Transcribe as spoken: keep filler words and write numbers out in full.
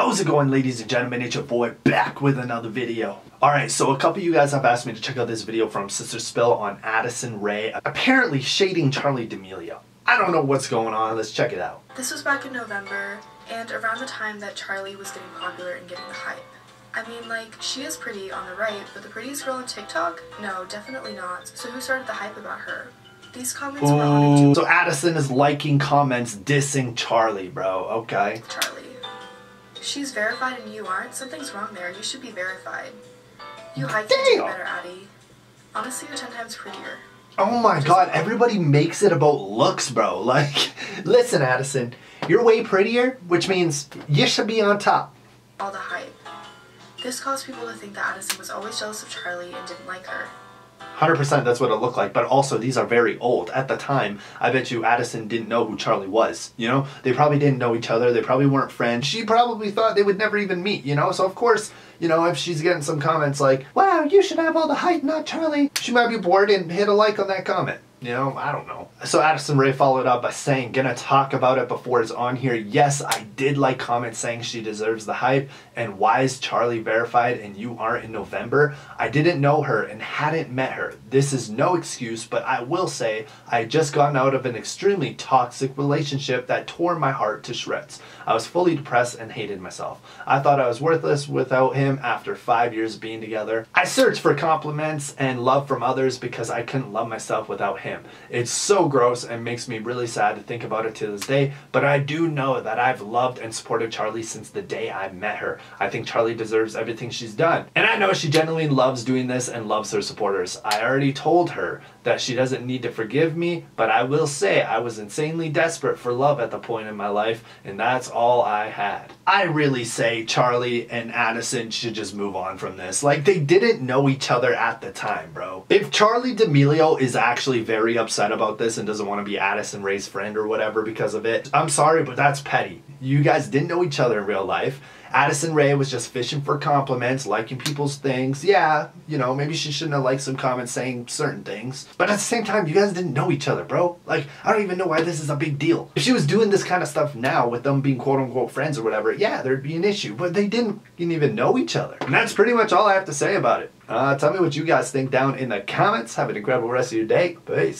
How's it going, ladies and gentlemen? It's your boy back with another video. Alright, so a couple of you guys have asked me to check out this video from Sister Spill on Addison Rae apparently shading Charli D'Amelio. I don't know what's going on, let's check it out. This was back in November and around the time that Charli was getting popular and getting the hype. I mean, like, she is pretty on the right, but the prettiest girl on TikTok? No, definitely not. So who started the hype about her? These comments Ooh. were on it. So Addison is liking comments dissing Charli, bro. Okay. Charli. She's verified and you aren't? Something's wrong there. You should be verified. You hike to do better, Addie. Honestly, you're ten times prettier. Oh my Just god, everybody makes it about looks, bro. Like, listen, Addison, you're way prettier, which means you should be on top. All the hype. This caused people to think that Addison was always jealous of Charli and didn't like her. one hundred percent that's what it looked like, but also these are very old. At the time, I bet you Addison didn't know who Charli was, you know? They probably didn't know each other, they probably weren't friends. She probably thought they would never even meet, you know? So of course, you know, if she's getting some comments like, wow, you should have all the hype, not Charli, she might be bored and hit a like on that comment. You know, I don't know. So Addison Rae followed up by saying, gonna talk about it before it's on here. Yes, I did like comments saying she deserves the hype. And why is Charli verified and you aren't in November? I didn't know her and hadn't met her. This is no excuse, but I will say I had just gotten out of an extremely toxic relationship that tore my heart to shreds. I was fully depressed and hated myself. I thought I was worthless without him after five years being together. I searched for compliments and love from others because I couldn't love myself without him. Him. It's so gross and makes me really sad to think about it to this day, but I do know that I've loved and supported Charli since the day I met her. I think Charli deserves everything she's done. And I know she genuinely loves doing this and loves her supporters. I already told her that she doesn't need to forgive me, but I will say I was insanely desperate for love at the point in my life, and that's all I had. I really say Charli and Addison should just move on from this. Like, they didn't know each other at the time, bro. If Charli D'Amelio is actually very very upset about this and doesn't want to be Addison Rae's friend or whatever because of it, I'm sorry, but that's petty. You guys didn't know each other in real life. Addison Rae was just fishing for compliments, liking people's things. Yeah, you know, maybe she shouldn't have liked some comments saying certain things. But at the same time, you guys didn't know each other, bro. Like, I don't even know why this is a big deal. If she was doing this kind of stuff now with them being quote-unquote friends or whatever, yeah, there'd be an issue. But they didn't, didn't even know each other. And that's pretty much all I have to say about it. Uh, tell me what you guys think down in the comments. Have an incredible rest of your day. Peace.